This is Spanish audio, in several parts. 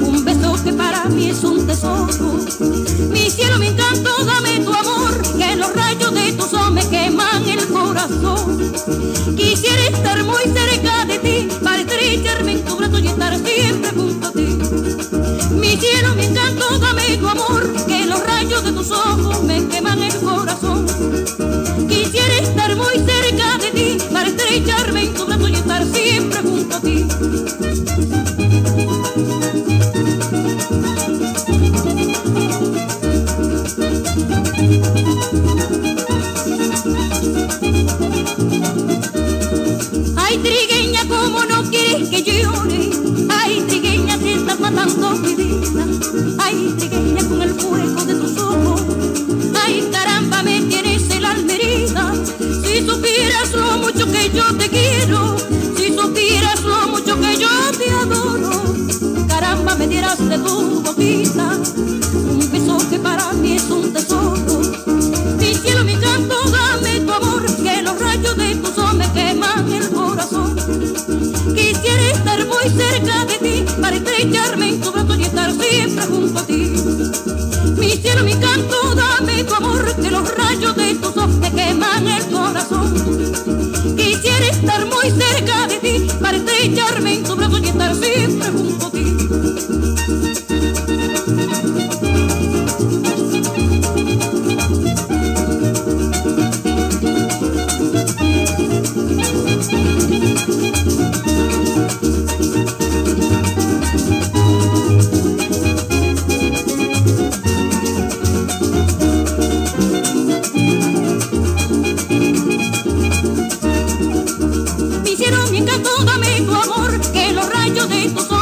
Un beso que para mí es un tesoro. Mi cielo, mi encanto, dame tu amor, que los rayos de tu sol me queman el corazón. Quisiera estar muy cerca de ti, para estrecharme en tu brazo y estar siempre junto a ti. Mi cielo, mi encanto, dame tu amor, que los rayos de tus ojos me queman el corazón. Quisiera estar muy cerca de ti, para estrecharme en tu brazo y estar siempre junto a ti. Ay, trigueña, con el fuego de tus ojos, ay, caramba, me tienes el alma herida. Si supieras lo mucho que yo te quiero, si supieras lo mucho que yo te adoro, caramba, me dieras de tu boquita un beso que para mí es un tesoro. Mi cielo, mi canto, dame tu amor, que los rayos de tus ojos me queman el corazón. Quisiera estar muy cerca de ti, para estrecharme en tu brazo y estar siempre junto a ti. Mi cielo, mi canto, dame tu amor, que los rayos de tus ojos me queman el corazón. Quisiera estar muy cerca de ti, para estrecharme en tu brazo y estar siempre junto a ti. Mi cielo, mi encanto, dame tu amor, que los rayos de tus ojos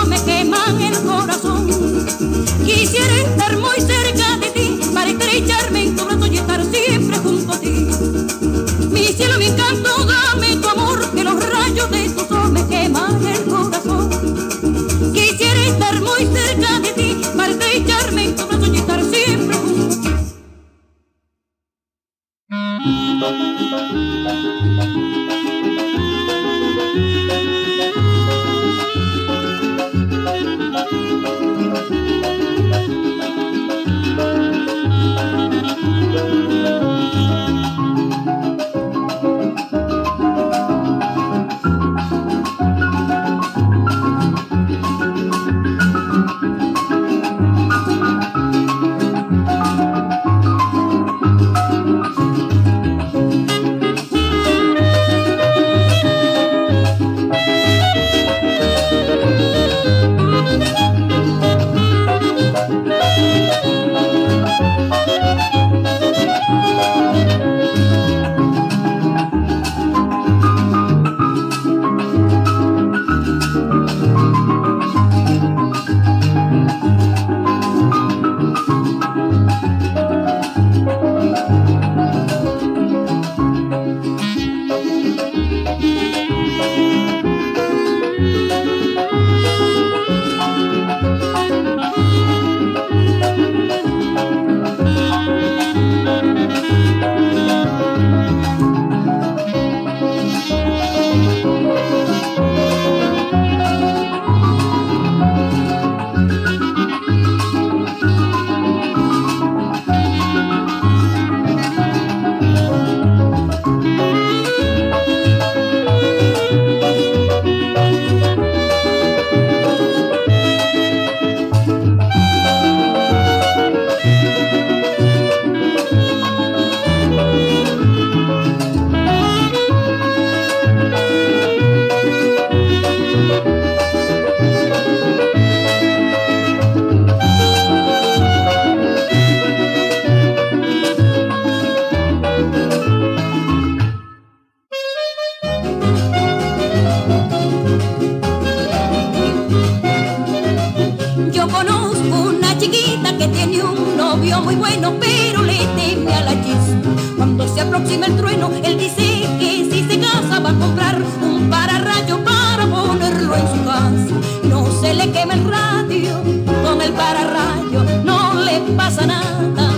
muy bueno, pero le teme a la chispa. Cuando se aproxima el trueno, él dice que si se casa va a comprar un pararrayo para ponerlo en su casa. No se le quema el radio, con el pararrayo no le pasa nada.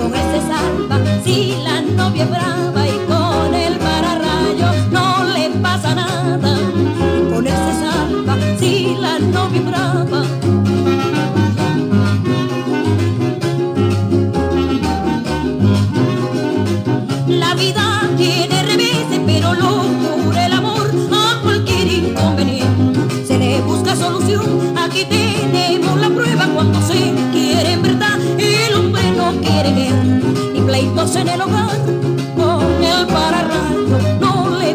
Con él se salva si la novia es brava y con el pararrayo no le pasa nada. Con él se salva si la novia es brava. La vida tiene reveses, pero lo cura el amor a cualquier inconveniente. Se le busca solución, aquí tenemos la prueba. Cuando se quiere en verdad, el hombre no quiere guerra, ni pleitos en el hogar. Con el pararrayo no le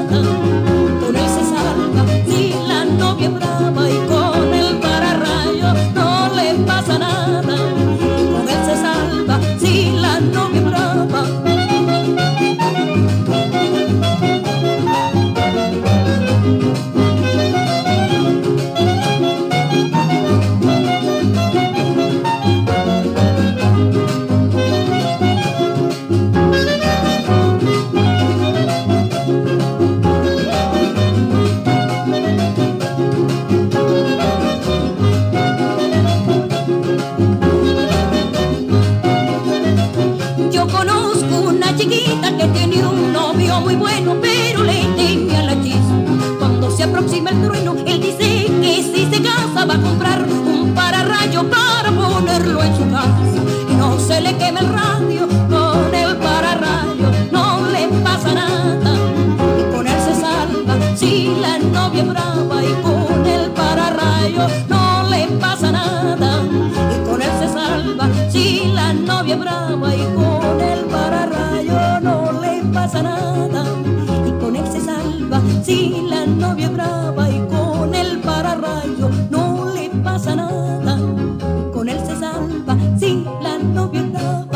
Con él se salva si la novia es brava y con el pararrayo no le pasa nada. Con él se salva si la novia es brava. Si la novia es brava y con el pararrayo no le pasa nada, con él se salva si la novia es brava.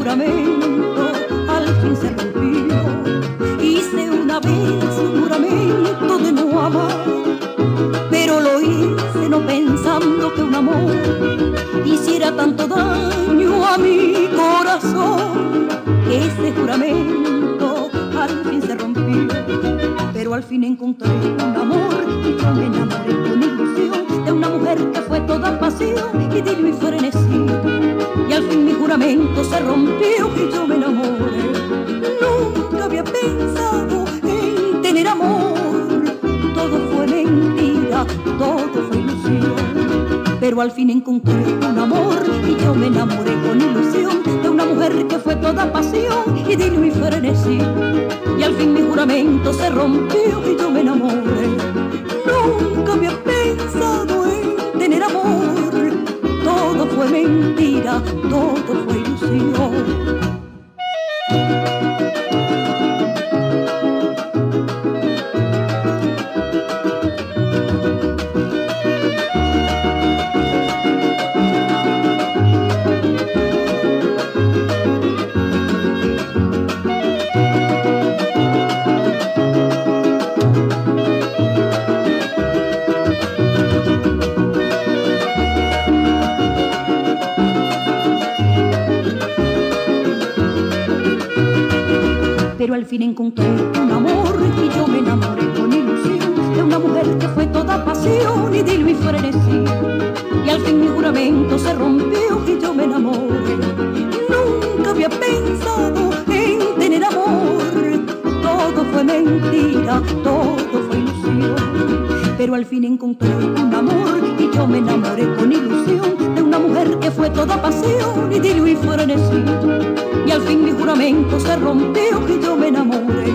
juramento al fin se rompió. Hice una vez un juramento de no amar, pero lo hice no pensando que un amor hiciera tanto daño a mi corazón. Ese juramento al fin se rompió, pero al fin encontré un amor y yo me enamoré con ilusión de una mujer que fue toda pasión y dilo y frenesí. Y al fin mi juramento se rompió y yo me enamoré. Nunca había pensado en tener amor, todo fue mentira, todo fue ilusión, pero al fin encontré un amor y yo me enamoré con ilusión de una mujer que fue toda pasión y dilo y frenesí. Y al fin mi juramento se rompió y yo me enamoré. Nunca había pensado en tener amor, todo fue mentira, todo fue ilusión. Pero al fin encontré un amor y yo me enamoré con ilusión de una mujer que fue toda pasión y dilo y frenesí. Y al fin mi juramento se rompió y yo me enamoré.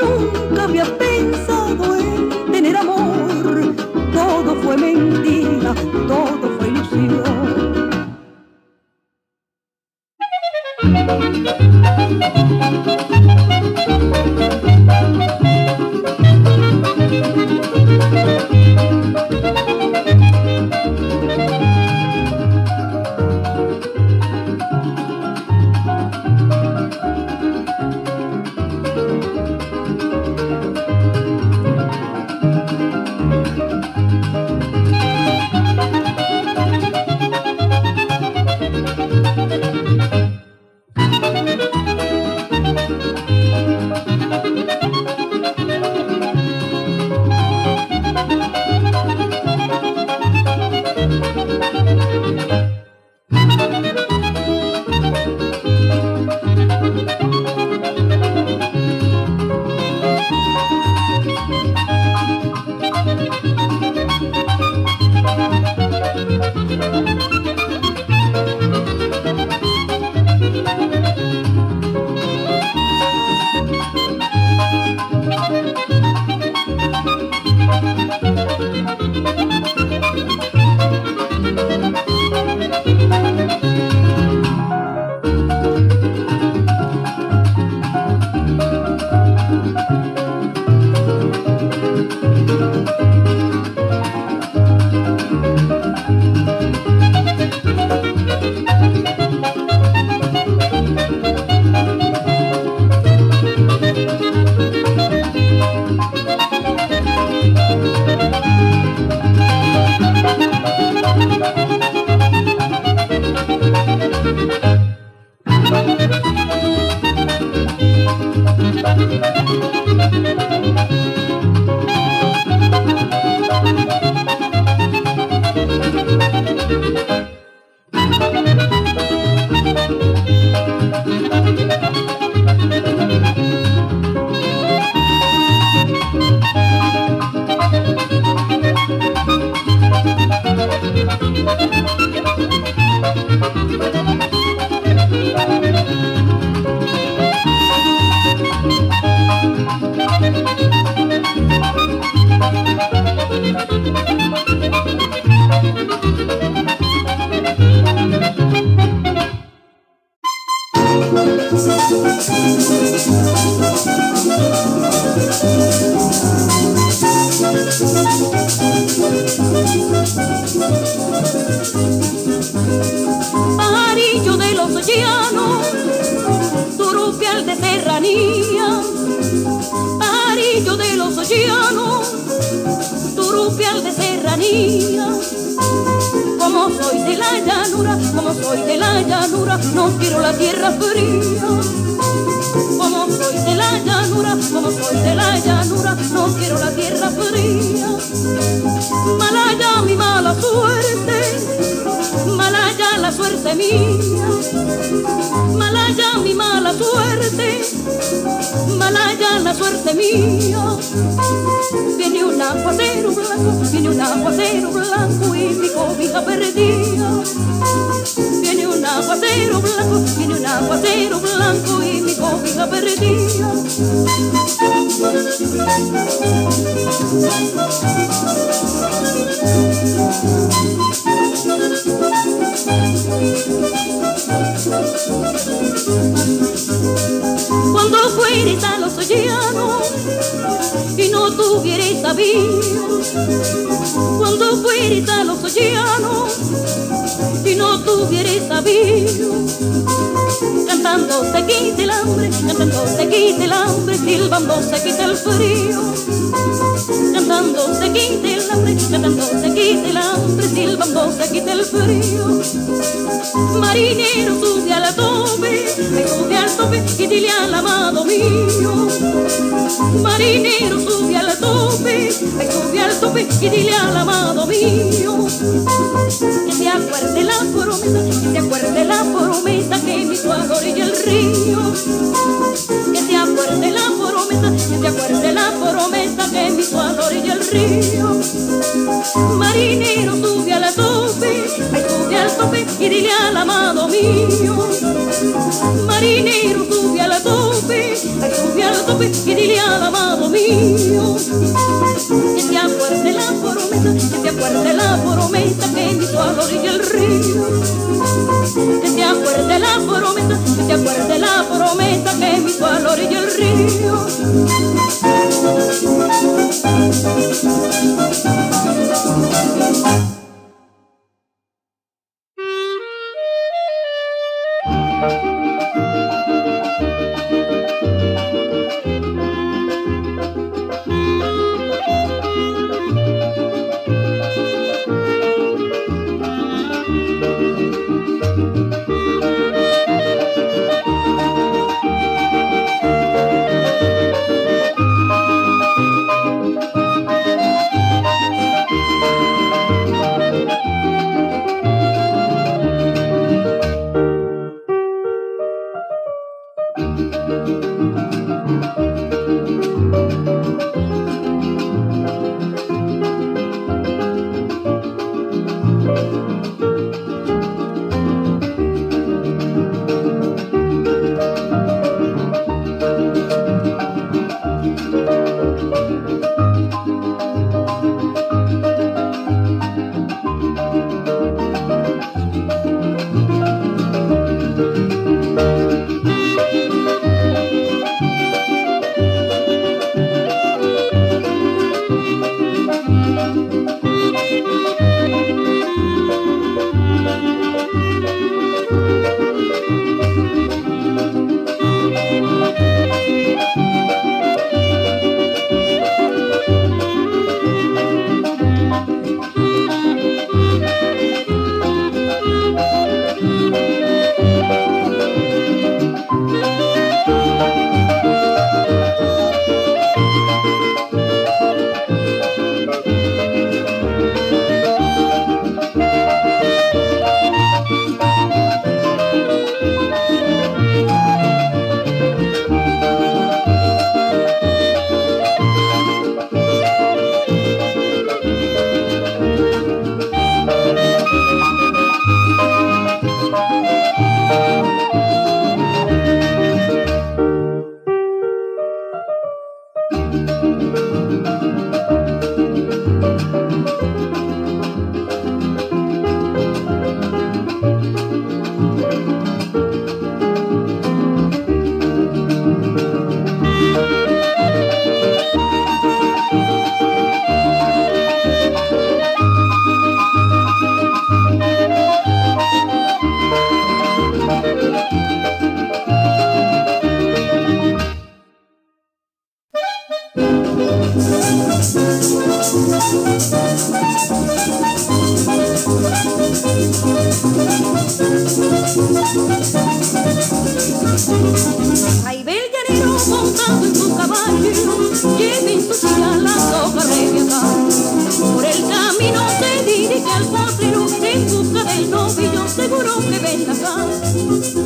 Nunca había pensado en tener amor, todo fue mentira, todo fue ilusión, pero al fin encontré un amor y yo me enamoré con ilusión de una mujer que fue toda pasión y dilo y frenesí. Y al fin mi juramento se rompió y yo me enamoré. Nunca había pensado en tener amor, todo fue mentira, todo fue ilusión. Amarillo de los llanos, de serranía, parillo de los llanos, turupial de serranía. Como soy de la llanura, como soy de la llanura, no quiero la tierra fría. Como soy de la llanura, como soy de la llanura, no quiero la tierra fría. Mala ya mi mala suerte, mala ya la suerte mía, mala ya mi mala suerte, mala ya la suerte mía. Viene un aguacero blanco, viene un aguacero blanco y mi cobija perdida. Viene un aguacero blanco, viene un aguacero blanco y mi cobija perdida. Cuando fueres a los llanos y no tuvieres sabía, cuando fueres a los llanos y no tuvieres sabía, cantando se quita el hambre, cantando se quita el hambre, silbando se quita el frío. Cantando se quita el hambre, cantando se quita el hambre, silbando se quita el frío. Marinero sube a la tope, me sube al tope y dile al amado mío. Marinero sube a la tope, me sube al tope y dile al amado mío. Que se acuerde la promesa, que se acuerde la promesa que me hizo a la orilla del río. Que se acuerde la promesa, que se acuerde la promesa que me hizo a la orilla del río. Marinero sube a la tope, ay sube al tope y dile al amado mío. Marinero sube a la tope, ay sube al tope y dile al amado mío. Que se acuerde la promesa, que se acuerde la promesa que me hizo a la orilla del río. Que se acuerde la promesa, que se acuerde la promesa que me hizo a la orilla del río.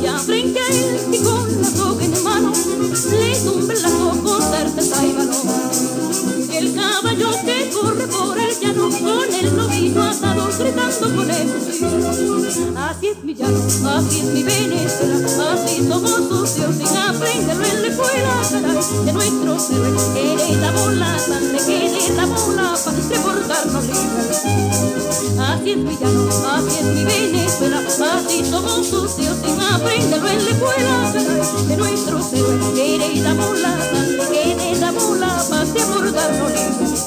Ya brinqué y con la coca en mano le tumbé el lazo con certeza y valor. El caballo que corre por el llano con el novillo atado gritando con efusión. Así es mi llano, así es mi Venezuela, así somos sucios sin aprenderlo en la escuela. De nuestro héroe que le damos la sangre, que le damos la paz de portarnos libres. Así es mi llano, así es mi Venezuela, así somos sucios sin aprenderlo en la escuela. De nuestro héroe que le damos la sangre, que le damos la paz de portarnos libres.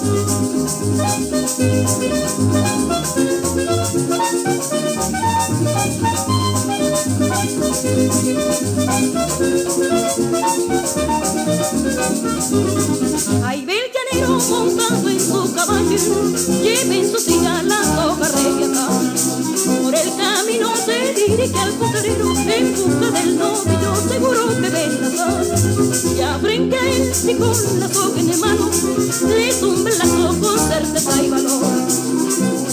Ay, ve el llanero montando en su caballo, lleva en su silla la coca reviata. Por el camino se dirige al potrero en busca del novillo seguro que vendrá. Ya brinqué y con la coca en mano le tumbé la coca certeza y valor.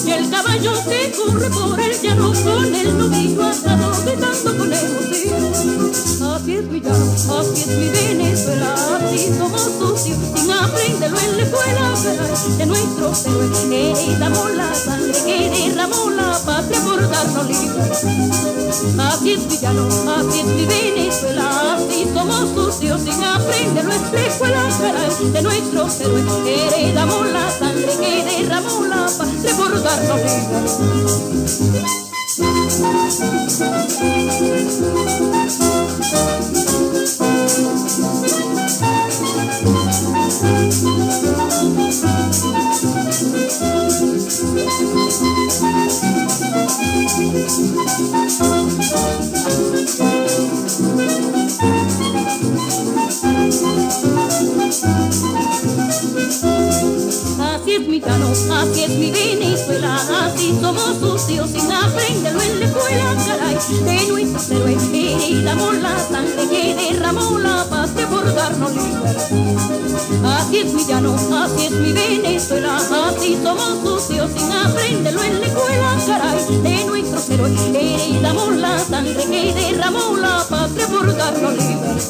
Y el caballo que corre por el llano con el novillo atado gritando con emoción. Así es mi llano, así es mi Venezuela, así somos sucios sin aprenderlo en la escuela. De nuestros héroes que damos la sangre, que derramó la patria por darnos libres. Así es mi llano, así es mi Venezuela, así somos sucios sin aprenderlo en la escuela. De nuestros héroes que damos la sangre, que derramó la patria por darnos libres. Así es mi llano, así es mi Venezuela, así somos sucios sin aprenderlo en la escuela, caray. De nuestros héroes que damos la sangre, que derramó la paz de por darnos libres. Así es mi llano, así es mi Venezuela, así somos sucios sin aprenderlo en la escuela, caray. De nuestros héroes que damos la sangre, que derramó la paz de por darnos libres.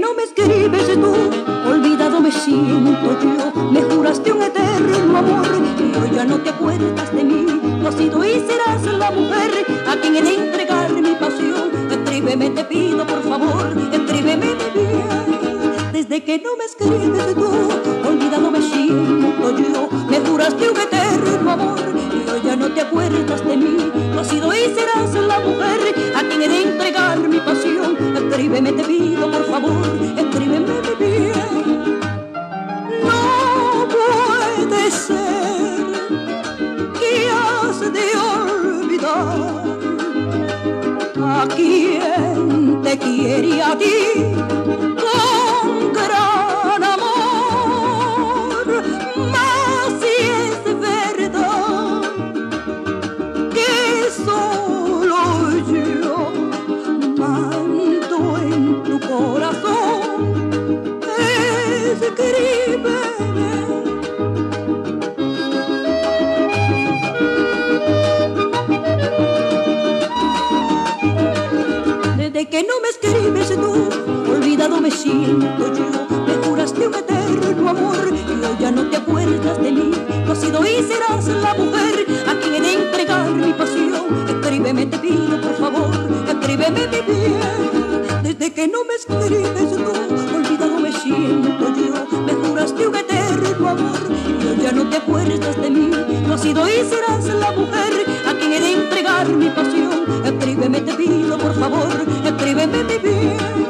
no me escribes tú, olvidado me siento yo. Me juraste un eterno amor y hoy ya no te acuerdas de mí. No has sido y serás la mujer a quien he de entregar mi pasión. Escríbeme, te pido por favor, escríbeme mi bien. Desde que no me escribes tú, olvidado me siento yo. Me juraste un eterno amor y hoy ya no te acuerdas de mí. No has sido y serás la mujer a quien he de entregar mi pasión. Escríbeme, te pido por favor, escríbeme mi bien. No puede ser que has de olvidar a quien te quiere y a ti con gran amor. Mas si es verdad que solo yo mando en tu corazón, escríbeme. Que no me escribes tú, olvidado me siento yo. Me juraste un eterno amor y hoy ya no te acuerdas de mí. No has sido y serás la mujer a quien he de entregar mi pasión. Escríbeme, te pido por favor, escríbeme mi bien. Desde que no me escribes tú, olvidado me siento yo. Me juraste un eterno amor y hoy ya no te acuerdas de mí. No has sido y serás la mujer a quien he de entregar mi pasión. Escríbeme, te pido por favor, escríbeme mi bien.